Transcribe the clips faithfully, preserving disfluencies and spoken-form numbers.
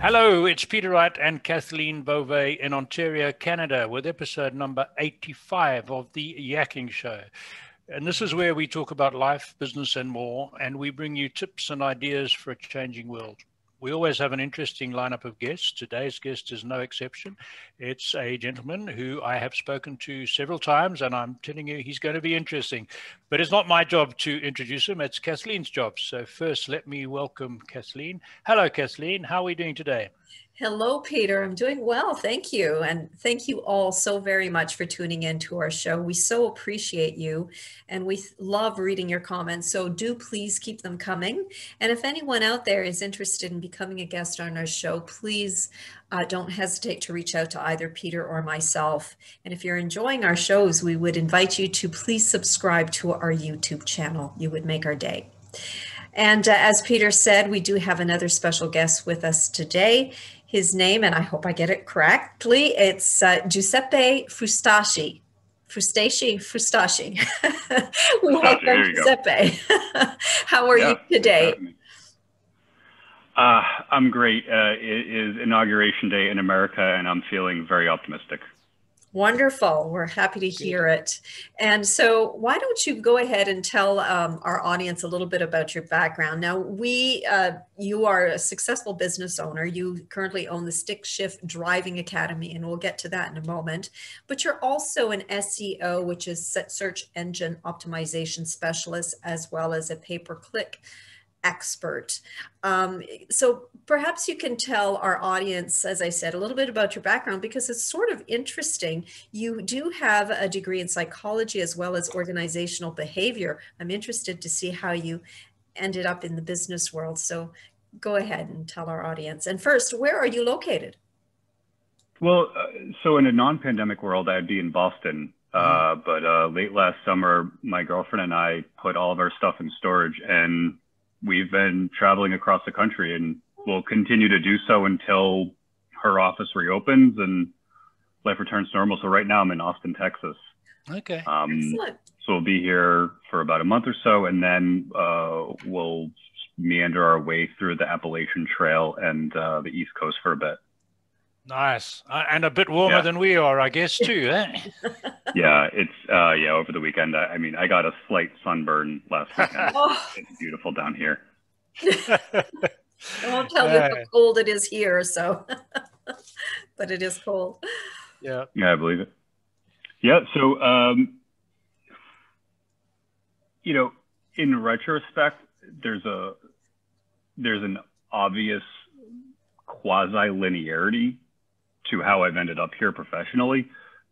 Hello, it's Peter Wright and Kathleen Beauvais in Ontario, Canada, with episode number eighty-five of The Yakking Show. And this is where we talk about life, business, and more, and we bring you tips and ideas for a changing world. We always have an interesting lineup of guests. Today's guest is no exception. It's a gentleman who I have spoken to several times, and I'm telling you, he's going to be interesting. But it's not my job to introduce him. It's Kathleen's job. So first, let me welcome Kathleen. Hello, Kathleen. How are we doing today? Hello, Peter. I'm doing well. Thank you. And thank you all so very much for tuning in to our show. We so appreciate you, and we love reading your comments. So do please keep them coming. And if anyone out there is interested in becoming a guest on our show, please uh, don't hesitate to reach out to either Peter or myself. And if you're enjoying our shows, we would invite you to please subscribe to our YouTube channel. You would make our day. And uh, as Peter said, we do have another special guest with us today. His name, and I hope I get it correctly, it's uh, Giuseppe Frustaci. Frustaci? Frustaci. Welcome, Giuseppe. How are yeah, you today? Uh, I'm great. Uh, it is Inauguration Day in America, and I'm feeling very optimistic. Wonderful. We're happy to hear it. And so why don't you go ahead and tell um, our audience a little bit about your background. Now, we, uh, you are a successful business owner. You currently own the Stick Shift Driving Academy, and we'll get to that in a moment. But you're also an S E O, which is search engine optimization specialist, as well as a pay-per-click expert. Um, so perhaps you can tell our audience, as I said, a little bit about your background, because it's sort of interesting. You do have a degree in psychology as well as organizational behavior. I'm interested to see how you ended up in the business world. So go ahead and tell our audience. And first, where are you located? Well, uh, so in a non-pandemic world, I'd be in Boston. Uh, mm-hmm. But uh, late last summer, my girlfriend and I put all of our stuff in storage, and we've been traveling across the country, and we'll continue to do so until her office reopens and life returns to normal. So right now I'm in Austin, Texas. Okay. Um, Excellent. So we'll be here for about a month or so, and then uh, we'll meander our way through the Appalachian Trail and uh, the East Coast for a bit. Nice. Uh, and a bit warmer yeah. than we are, I guess, too. Eh? yeah, it's, uh, yeah, over the weekend. I, I mean, I got a slight sunburn last weekend. oh. It's beautiful down here. I won't tell you uh, how cold it is here, so, but it is cold. Yeah. Yeah, I believe it. Yeah. So, um, you know, in retrospect, there's a, there's an obvious quasi-linearity to how I've ended up here professionally.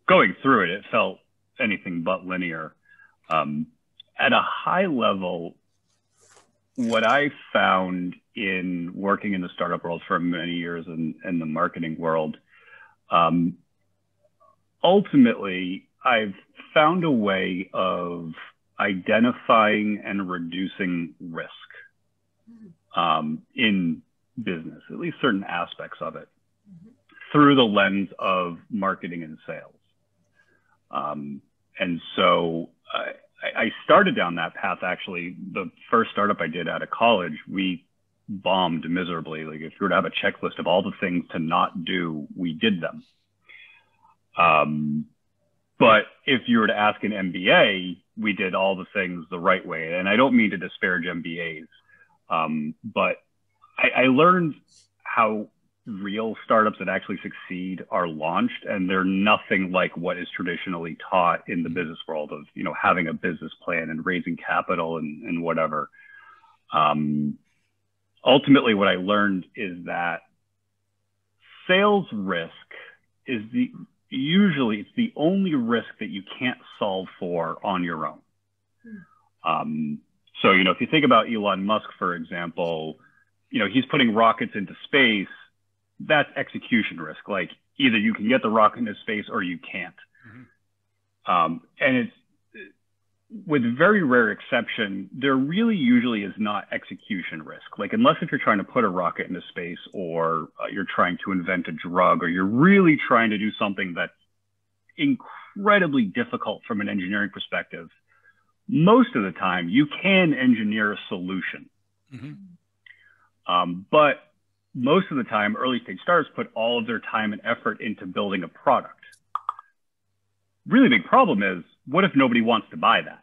Going through it, it felt anything but linear. Um, at a high level, what I found in working in the startup world for many years and in, in the marketing world, um, ultimately, I've found a way of identifying and reducing risk um, in business, at least certain aspects of it, mm-hmm. through the lens of marketing and sales. Um, and so I, I started down that path. Actually, the first startup I did out of college, we bombed miserably. Like, if you were to have a checklist of all the things to not do, we did them. Um, but if you were to ask an M B A, we did all the things the right way. And I don't mean to disparage M B As, um, but I learned how real startups that actually succeed are launched, and they're nothing like what is traditionally taught in the business world of, you know, having a business plan and raising capital and, and whatever. Um, ultimately, what I learned is that sales risk is the usually it's the only risk that you can't solve for on your own. Um, so, you know, if you think about Elon Musk, for example, you know, he's putting rockets into space. That's execution risk. Like, either you can get the rocket into space or you can't. Mm-hmm. Um, and it's, with very rare exception, there really usually is not execution risk. Like, unless if you're trying to put a rocket into space, or uh, you're trying to invent a drug, or you're really trying to do something that's incredibly difficult from an engineering perspective, most of the time you can engineer a solution. Mm-hmm. Um, but most of the time, early stage startups put all of their time and effort into building a product. Really big problem is, what if nobody wants to buy that?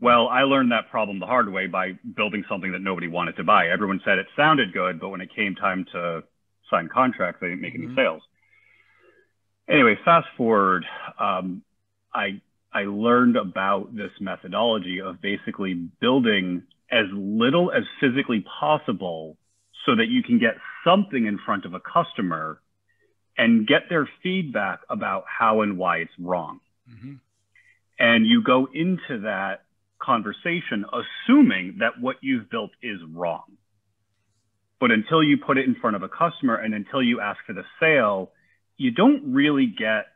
Well, I learned that problem the hard way by building something that nobody wanted to buy. Everyone said it sounded good, but when it came time to sign contracts, they didn't make mm-hmm. any sales. Anyway, fast forward, um, I, I learned about this methodology of basically building as little as physically possible so that you can get something in front of a customer and get their feedback about how and why it's wrong. Mm-hmm. And you go into that conversation assuming that what you've built is wrong. But until you put it in front of a customer and until you ask for the sale, you don't really get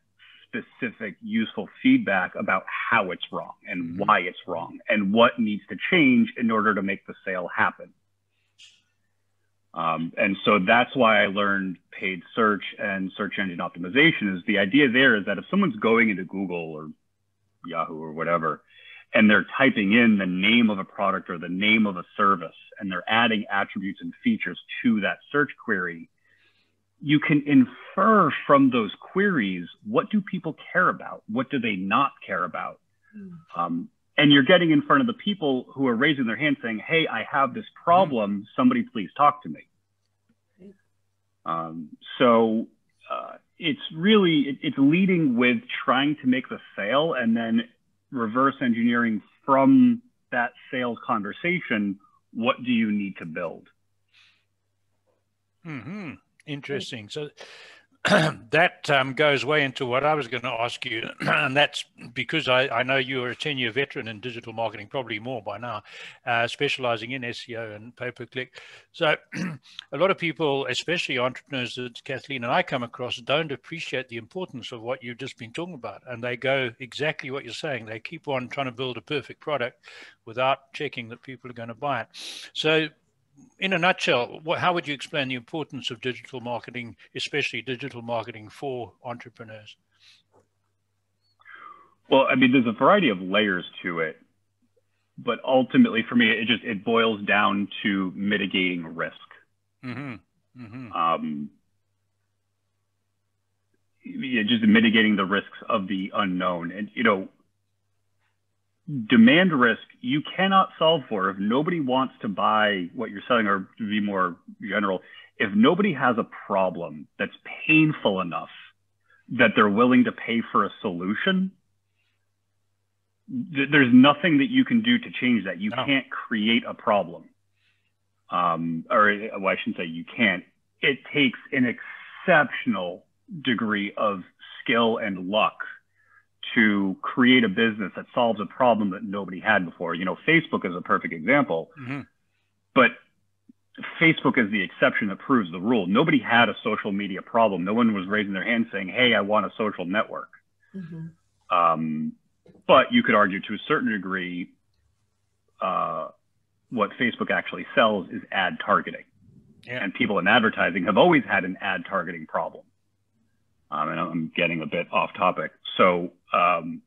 specific useful feedback about how it's wrong and why it's wrong and what needs to change in order to make the sale happen. Um, and so that's why I learned paid search and search engine optimization. Is the idea there is that if someone's going into Google or Yahoo or whatever, and they're typing in the name of a product or the name of a service, and they're adding attributes and features to that search query, you can infer from those queries, what do people care about? What do they not care about? Mm. Um, and you're getting in front of the people who are raising their hand saying, hey, I have this problem. Mm. Somebody please talk to me. Mm. Um, so uh, it's really, it, it's leading with trying to make the sale and then reverse engineering from that sales conversation, what do you need to build? Mm-hmm. Interesting. So that um, goes way into what I was going to ask you. And that's because I, I know you are a ten-year veteran in digital marketing, probably more by now, uh, specializing in S E O and pay-per-click. So a lot of people, especially entrepreneurs that Kathleen and I come across, don't appreciate the importance of what you've just been talking about. And they go exactly what you're saying. They keep on trying to build a perfect product without checking that people are going to buy it. So in a nutshell, how would you explain the importance of digital marketing, especially digital marketing for entrepreneurs? Well, I mean, there's a variety of layers to it, but ultimately for me, it just, it boils down to mitigating risk. Mm-hmm. Mm-hmm. Um, yeah, just mitigating the risks of the unknown. And, you know, demand risk you cannot solve for. If nobody wants to buy what you're selling, or to be more general, if nobody has a problem that's painful enough that they're willing to pay for a solution, th there's nothing that you can do to change that. You no. can't create a problem. Um, or well, I shouldn't say you can't. It takes an exceptional degree of skill and luck to create a business that solves a problem that nobody had before. You know, Facebook is a perfect example, mm-hmm. but Facebook is the exception that proves the rule. Nobody had a social media problem. No one was raising their hand saying, hey, I want a social network. Mm-hmm. Um, but you could argue to a certain degree, uh, what Facebook actually sells is ad targeting. Yeah. And people in advertising have always had an ad targeting problem. Um, and I'm getting a bit off topic. So um,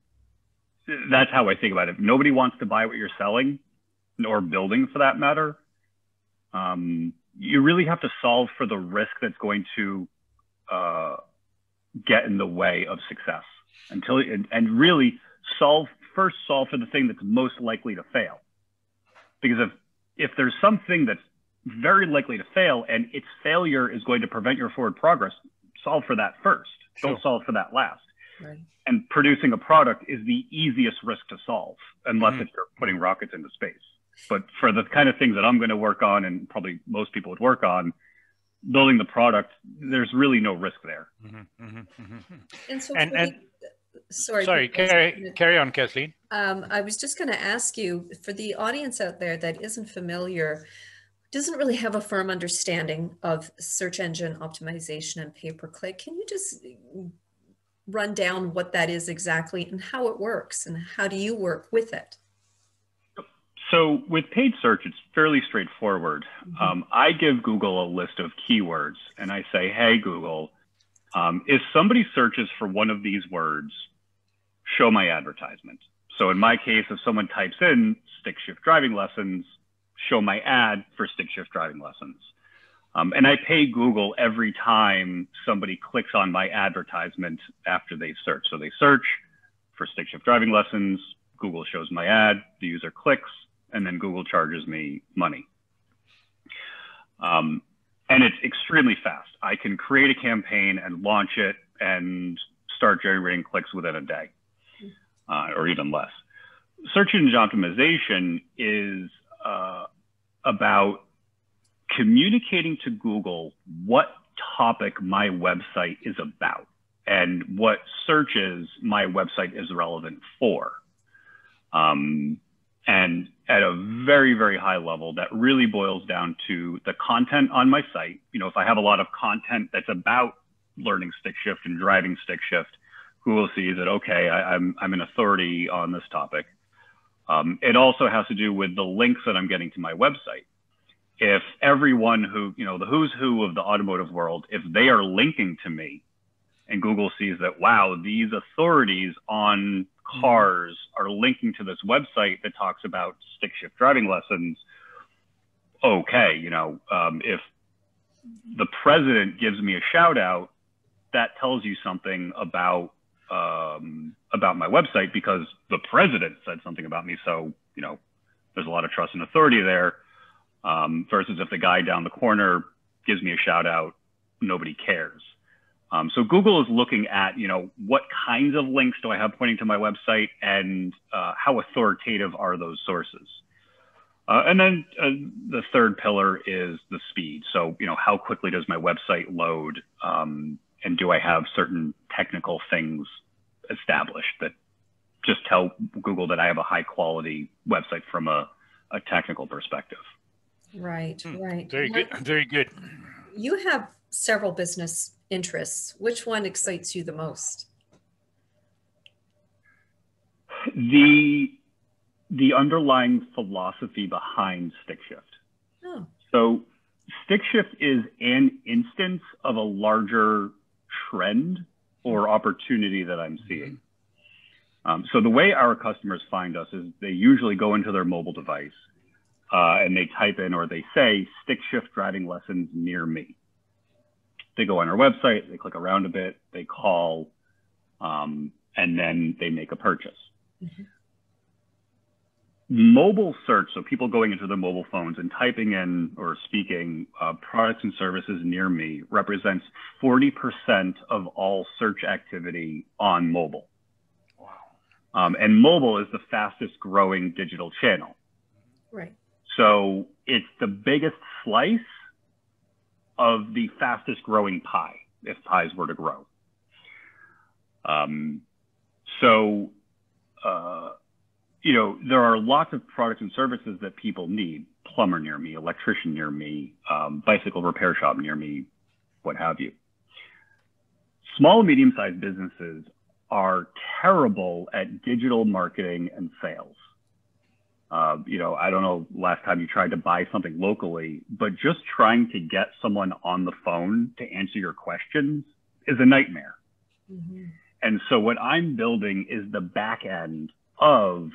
that's how I think about it. If nobody wants to buy what you're selling or building for that matter, um, you really have to solve for the risk that's going to uh, get in the way of success. Until and, and really solve first solve for the thing that's most likely to fail. Because if, if there's something that's very likely to fail and its failure is going to prevent your forward progress, solve for that first. Sure. Don't solve for that last. Right. And producing a product is the easiest risk to solve, unless mm-hmm. if you're putting rockets into space. But for the kind of things that I'm going to work on, and probably most people would work on, building the product, there's really no risk there. Mm-hmm, mm-hmm, mm-hmm. And so, and, and, we, sorry, sorry, carry, carry on, Kathleen. Um, I was just going to ask you, for the audience out there that isn't familiar, doesn't really have a firm understanding of search engine optimization and pay-per-click, can you just run down what that is exactly and how it works and how do you work with it? So with paid search, it's fairly straightforward. Mm-hmm. um, I give Google a list of keywords and I say, hey, Google, um, if somebody searches for one of these words, show my advertisement. So in my case, if someone types in stick shift driving lessons, show my ad for stick shift driving lessons. Um, and I pay Google every time somebody clicks on my advertisement after they search. So they search for stick shift driving lessons, Google shows my ad, the user clicks, and then Google charges me money. Um, and it's extremely fast. I can create a campaign and launch it and start generating clicks within a day uh, or even less. Search engine optimization is uh, about communicating to Google what topic my website is about and what searches my website is relevant for. Um, and at a very, very high level, that really boils down to the content on my site. You know, if I have a lot of content that's about learning stick shift and driving stick shift, Google sees that, okay, I, I'm, I'm an authority on this topic. Um, it also has to do with the links that I'm getting to my website. If everyone who, you know, the who's who of the automotive world, if they are linking to me and Google sees that, wow, these authorities on cars are linking to this website that talks about stick shift driving lessons. Okay, you know, um, if the president gives me a shout out, that tells you something about, um, about my website because the president said something about me. So, you know, there's a lot of trust and authority there. Um, versus if the guy down the corner gives me a shout out, nobody cares. Um, so Google is looking at, you know, what kinds of links do I have pointing to my website and uh, how authoritative are those sources? Uh, and then uh, the third pillar is the speed. So, you know, how quickly does my website load? Um, and do I have certain technical things established that just tell Google that I have a high quality website from a, a technical perspective? Right, right. Very now, good, very good. You have several business interests. Which one excites you the most? The the underlying philosophy behind stick shift. Oh. So stick shift is an instance of a larger trend or opportunity that I'm seeing. Um, so the way our customers find us is they usually go into their mobile device Uh, and they type in or they say stick shift driving lessons near me. They go on our website, they click around a bit, they call, um, and then they make a purchase. Mm-hmm. Mobile search, so people going into their mobile phones and typing in or speaking uh, products and services near me represents forty percent of all search activity on mobile. Wow. Um, and mobile is the fastest growing digital channel. Right. So it's the biggest slice of the fastest growing pie, if pies were to grow. Um, so, uh, you know, there are lots of products and services that people need. Plumber near me, electrician near me, um, bicycle repair shop near me, what have you. Small and medium-sized businesses are terrible at digital marketing and sales. Uh, you know, I don't know last time you tried to buy something locally, but just trying to get someone on the phone to answer your questions is a nightmare. Mm-hmm. And so what I'm building is the back end of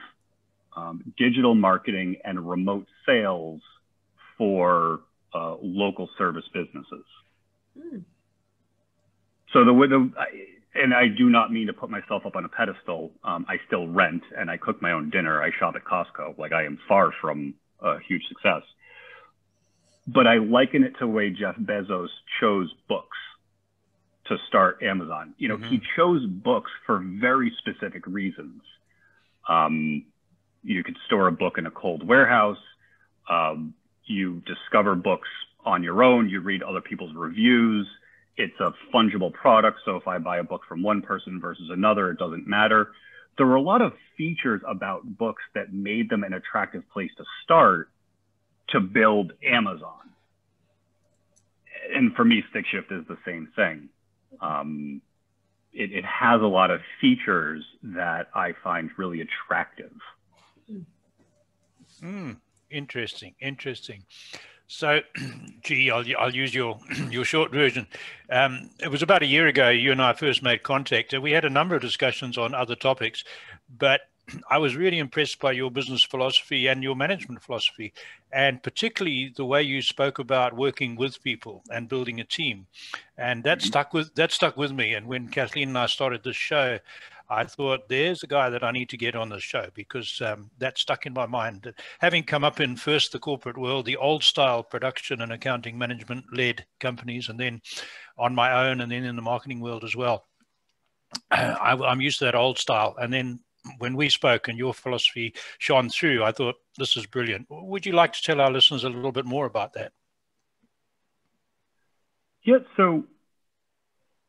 um, digital marketing and remote sales for uh, local service businesses. Mm. So the way the, and I do not mean to put myself up on a pedestal. Um, I still rent and I cook my own dinner. I shop at Costco. Like I am far from a huge success, but I liken it to the way Jeff Bezos chose books to start Amazon. You know, mm-hmm. He chose books for very specific reasons. Um, you could store a book in a cold warehouse. Um, you discover books on your own. You read other people's reviews. It's a fungible product, so if I buy a book from one person versus another, it doesn't matter. There were a lot of features about books that made them an attractive place to start to build Amazon. And for me, stick shift is the same thing. Um, it, it has a lot of features that I find really attractive. Mm, interesting, interesting. So, gee, I'll, I'll use your, your short version. Um, it was about a year ago, you and I first made contact. We had a number of discussions on other topics, but I was really impressed by your business philosophy and your management philosophy, and particularly the way you spoke about working with people and building a team. And that mm-hmm. stuck with that stuck with me. And when Kathleen and I started this show, I thought, there's a guy that I need to get on the show, because um, that stuck in my mind. Having come up in first the corporate world, the old style production and accounting management led companies, and then on my own, and then in the marketing world as well. I, I'm used to that old style. And then when we spoke and your philosophy shone through, I thought, this is brilliant. Would you like to tell our listeners a little bit more about that? Yeah, so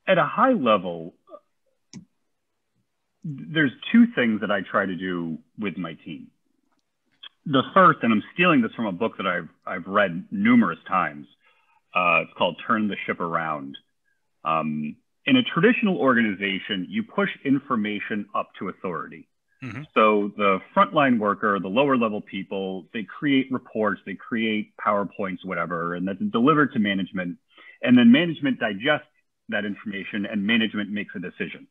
at a high level, there's two things that I try to do with my team. The first, and I'm stealing this from a book that I've, I've read numerous times. Uh, it's called Turn the Ship Around. Um, in a traditional organization, you push information up to authority. Mm-hmm. So the frontline worker, the lower level people, they create reports, they create PowerPoints, whatever, and that's delivered to management. And then management digests that information and management makes a decision.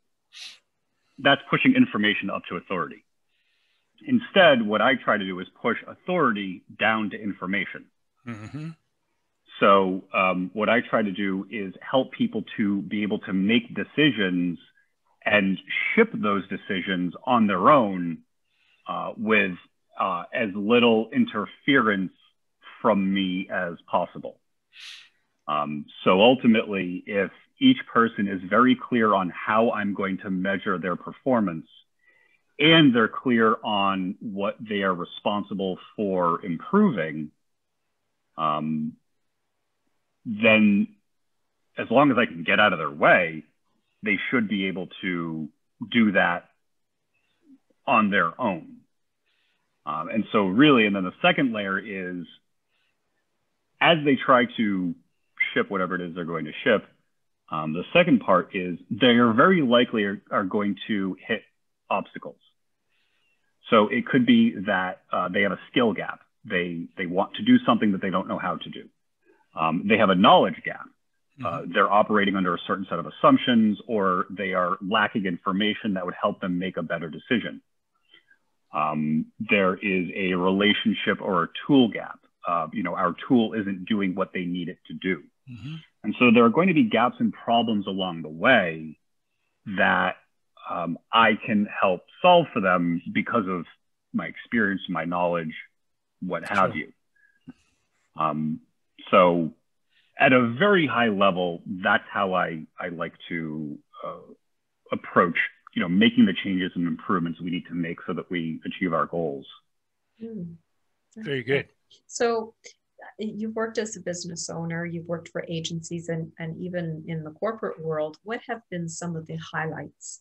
That's pushing information up to authority. Instead, what I try to do is push authority down to information. Mm-hmm. So um, what I try to do is help people to be able to make decisions and ship those decisions on their own uh, with uh, as little interference from me as possible. Um, so ultimately, if each person is very clear on how I'm going to measure their performance, and they're clear on what they are responsible for improving, um, then as long as I can get out of their way, they should be able to do that on their own. Um, and so really, and then the second layer is, as they try to ship whatever it is they're going to ship, Um, the second part is they are very likely are, are going to hit obstacles. So it could be that uh, they have a skill gap. They, they want to do something that they don't know how to do. Um, they have a knowledge gap. Uh, mm-hmm. They're operating under a certain set of assumptions, or they are lacking information that would help them make a better decision. Um, there is a relationship or a tool gap. Uh, you know, our tool isn't doing what they need it to do. Mm-hmm. And so there are going to be gaps and problems along the way that um, I can help solve for them because of my experience, my knowledge, what have you. Um, so at a very high level, that's how I, I like to uh, approach, you know, making the changes and improvements we need to make so that we achieve our goals. Mm. Very good. So you've worked as a business owner, you've worked for agencies, and, and even in the corporate world. What have been some of the highlights?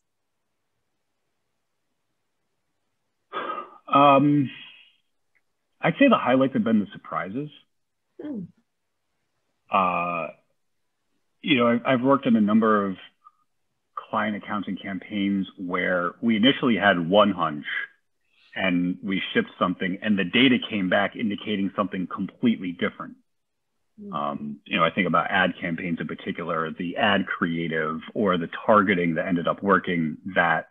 Um, I'd say the highlights have been the surprises. Hmm. Uh, you know, I've, I've worked on a number of client accounting campaigns where we initially had one hunch, and we shipped something, and the data came back indicating something completely different. Um, you know, I think about ad campaigns in particular, the ad creative or the targeting that ended up working, that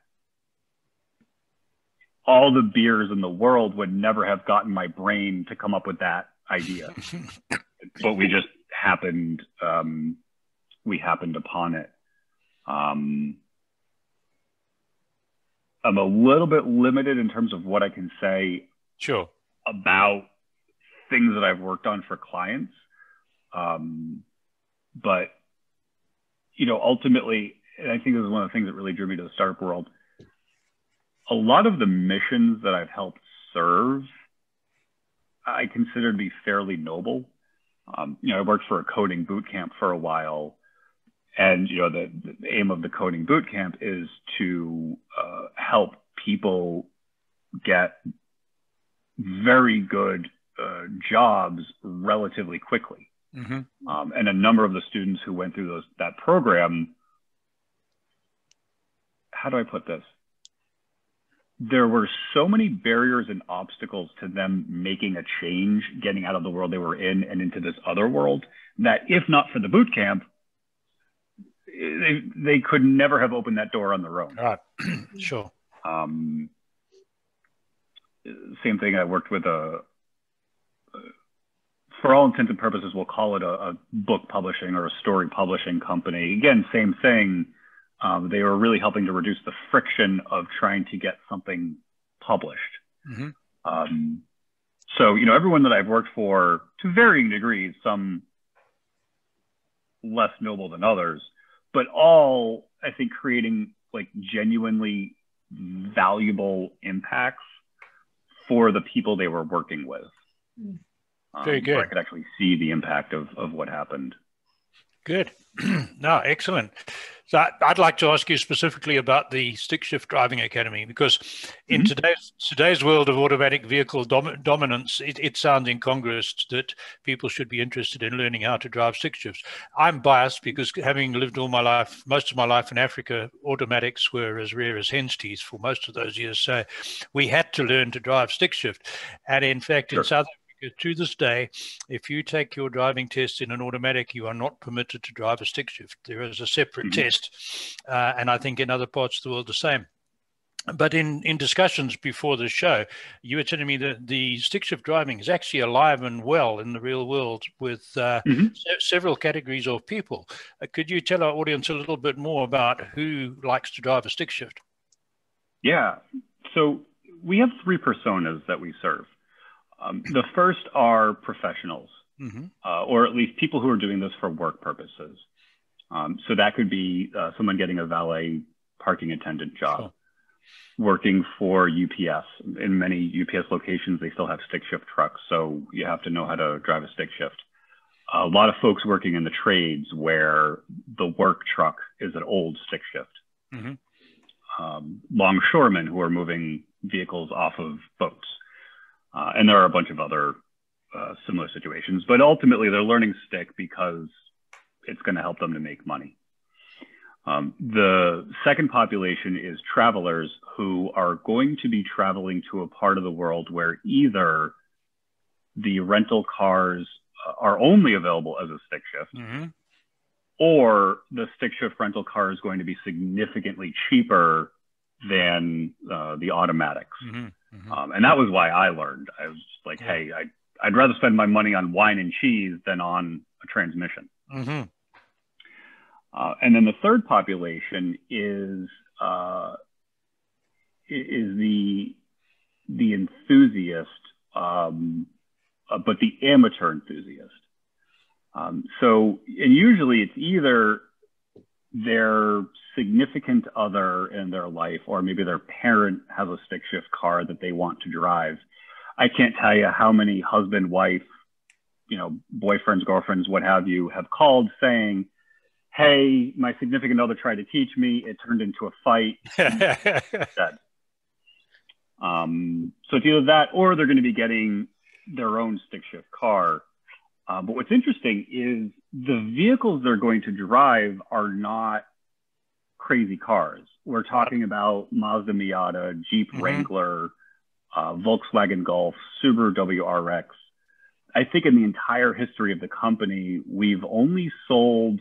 all the beers in the world would never have gotten my brain to come up with that idea. But we just happened, um, we happened upon it. Um, I'm a little bit limited in terms of what I can say sure. about things that I've worked on for clients. Um, but, you know, ultimately, and I think this is one of the things that really drew me to the startup world, a lot of the missions that I've helped serve, I consider to be fairly noble. Um, you know, I worked for a coding boot camp for a while. And, you know, the, the aim of the coding bootcamp is to uh, help people get very good uh, jobs relatively quickly. Mm-hmm. Um, and a number of the students who went through those, that program, how do I put this? There were so many barriers and obstacles to them making a change, getting out of the world they were in and into this other world, that if not for the bootcamp, They, they could never have opened that door on their own. Right. Sure. Um, same thing. I worked with a, for all intents and purposes, we'll call it a, a book publishing or a story publishing company. Again, same thing. Um, they were really helping to reduce the friction of trying to get something published. Mm-hmm. Um, so, you know, everyone that I've worked for, to varying degrees, some less noble than others, but all, I think, creating like genuinely valuable impacts for the people they were working with. Um, Very good. So I could actually see the impact of, of what happened. Good. No, excellent. So I'd like to ask you specifically about the Stick Shift Driving Academy, because in mm-hmm. today's today's world of automatic vehicle dom dominance, it, it sounds incongruous that people should be interested in learning how to drive stick shifts. I'm biased because, having lived all my life, most of my life in Africa, automatics were as rare as hen's teeth for most of those years. So we had to learn to drive stick shift. And in fact, sure. in South Africa to this day, if you take your driving test in an automatic, you are not permitted to drive a stick shift. There is a separate mm-hmm. test. Uh, and I think in other parts of the world, the same. But in, in discussions before the show, you were telling me that the stick shift driving is actually alive and well in the real world with uh, mm-hmm. se several categories of people. Uh, could you tell our audience a little bit more about who likes to drive a stick shift? Yeah. So we have three personas that we serve. Um, the first are professionals, mm-hmm. uh, or at least people who are doing this for work purposes. Um, so that could be uh, someone getting a valet parking attendant job, sure. working for U P S. In many U P S locations, they still have stick shift trucks, so you have to know how to drive a stick shift. A lot of folks working in the trades where the work truck is an old stick shift. Mm-hmm. um, longshoremen who are moving vehicles off of boats. Uh, and there are a bunch of other uh, similar situations, but ultimately they're learning stick because it's going to help them to make money. Um, the second population is travelers who are going to be traveling to a part of the world where either the rental cars are only available as a stick shift, mm-hmm. or the stick shift rental car is going to be significantly cheaper than uh, the automatics. Mm-hmm, mm-hmm. Um, and that was why I learned. I was just like, yeah. hey, I, I'd rather spend my money on wine and cheese than on a transmission. Mm-hmm. Uh, and then the third population is uh, is the the enthusiast, um, uh, but the amateur enthusiast. Um, so, and usually it's either their significant other in their life, or maybe their parent has a stick shift car that they want to drive. I can't tell you how many husband, wife, you know, boyfriends, girlfriends, what have you, have called saying, hey, my significant other tried to teach me. It turned into a fight. um, so it's either that or they're going to be getting their own stick shift car. Uh, but what's interesting is the vehicles they're going to drive are not crazy cars. We're talking about Mazda Miata, Jeep mm-hmm. Wrangler, uh, Volkswagen Golf, Subaru W R X. I think in the entire history of the company, we've only sold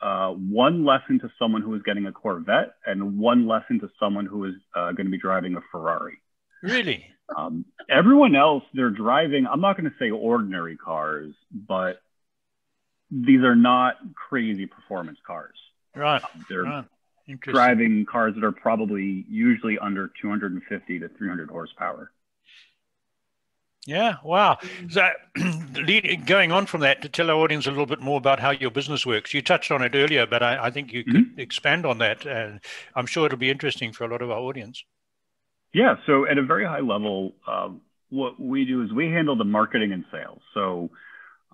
uh, one lesson to someone who was getting a Corvette and one lesson to someone who is uh, going to be driving a Ferrari. Really? Um, everyone else, they're driving, I'm not going to say ordinary cars, but these are not crazy performance cars. Right. Um, they're right. driving cars that are probably usually under two hundred fifty to three hundred horsepower. Yeah, wow. So going on from that, to tell our audience a little bit more about how your business works. You touched on it earlier, but I, I think you could mm-hmm. expand on that. And I'm sure it'll be interesting for a lot of our audience. Yeah, so at a very high level, uh, what we do is we handle the marketing and sales. So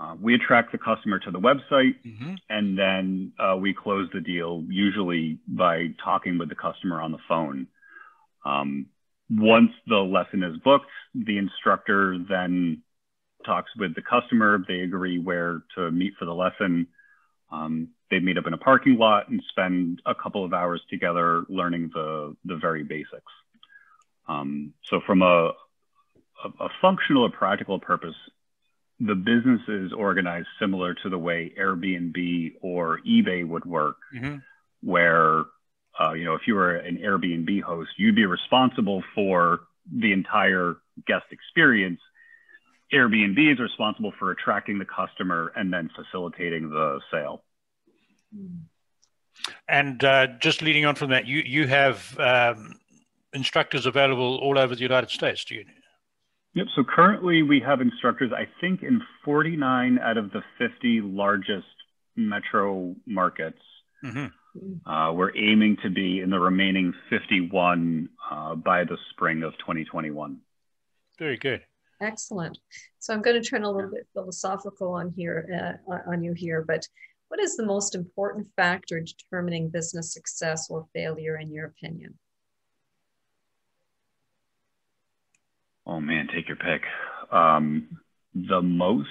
uh, we attract the customer to the website, mm-hmm. and then uh, we close the deal, usually by talking with the customer on the phone. Um, once the lesson is booked, the instructor then talks with the customer. They agree where to meet for the lesson. Um, they meet up in a parking lot and spend a couple of hours together learning the, the very basics. Um, so from a, a, a functional or practical purpose, the business is organized similar to the way Airbnb or eBay would work, mm-hmm. where, uh, you know, if you were an Airbnb host, you'd be responsible for the entire guest experience, Airbnb is responsible for attracting the customer and then facilitating the sale. And uh, just leading on from that, you, you have um, instructors available all over the United States, do you? Yep. So currently we have instructors, I think, in forty-nine out of the fifty largest metro markets. Mm-hmm. Uh, we're aiming to be in the remaining fifty-one uh, by the spring of twenty twenty-one. Very good. Excellent. So I'm going to turn a little bit philosophical on here, uh, on you here, but what is the most important factor determining business success or failure in your opinion? Oh man, take your pick. Um, the most,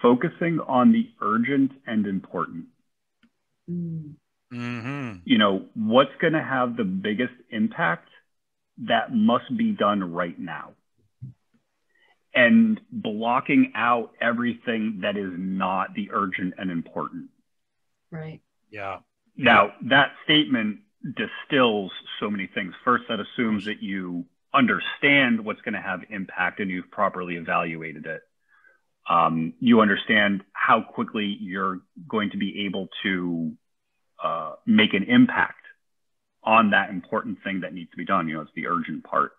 focusing on the urgent and important. Mm. Mm-hmm. You know, what's going to have the biggest impact? That must be done right now. And blocking out everything that is not the urgent and important. Right. Yeah. Now, that statement distills so many things. First, that assumes that you understand what's going to have impact and you've properly evaluated it. Um, you understand how quickly you're going to be able to uh, make an impact on that important thing that needs to be done. You know, it's the urgent part,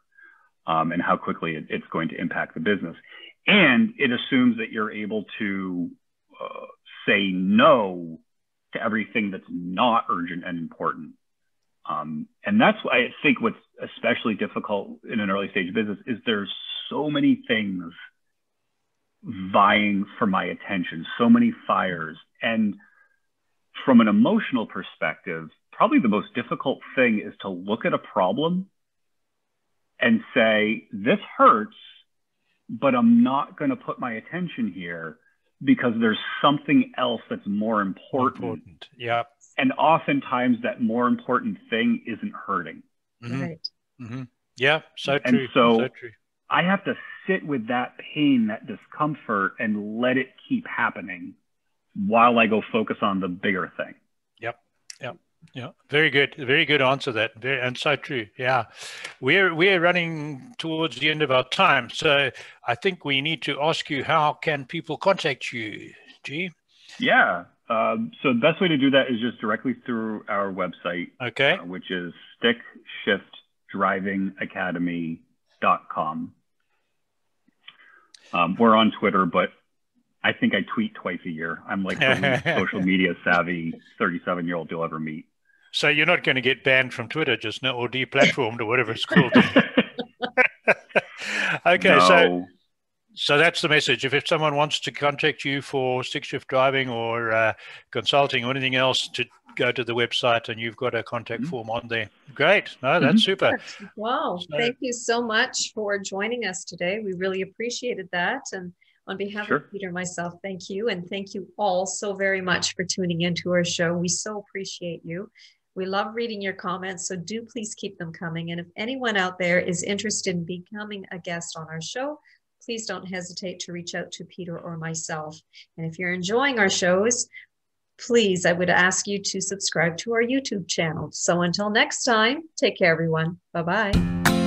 um, and how quickly it, it's going to impact the business. And it assumes that you're able to uh, say no to everything that's not urgent and important. Um, and that's why I think what's especially difficult in an early stage business is there's so many things vying for my attention, so many fires. And from an emotional perspective, probably the most difficult thing is to look at a problem and say, this hurts, but I'm not going to put my attention here because there's something else that's more important. important. Yeah. And oftentimes that more important thing isn't hurting. Mm-hmm. Right. Mm-hmm. Yeah. So true. And so, so true. I have to sit with that pain, that discomfort, and let it keep happening while I go focus on the bigger thing. Yep. Yep. Yeah. Very good. Very good answer that. Very, and so true. Yeah. We're, we're running towards the end of our time. So I think we need to ask you, how can people contact you, G? Yeah. Um, so the best way to do that is just directly through our website, okay, uh, which is stick shift driving academy dot com. Um, we're on Twitter, but I think I tweet twice a year. I'm like the least social media savvy thirty-seven-year-old you'll ever meet. So you're not going to get banned from Twitter just now, or deplatformed, or whatever it's called. Okay, no. so so that's the message. If, if someone wants to contact you for Stick Shift Driving or uh, consulting or anything else, to go to the website and you've got a contact mm-hmm. form on there. Great. No, that's mm-hmm. super. Wow. So, thank you so much for joining us today. We really appreciated that. And on behalf sure. of Peter and myself, thank you. And thank you all so very much for tuning into our show. We so appreciate you. We love reading your comments, so do please keep them coming. And if anyone out there is interested in becoming a guest on our show, please don't hesitate to reach out to Peter or myself. And if you're enjoying our shows, please, I would ask you to subscribe to our YouTube channel. So until next time, take care, everyone. Bye-bye.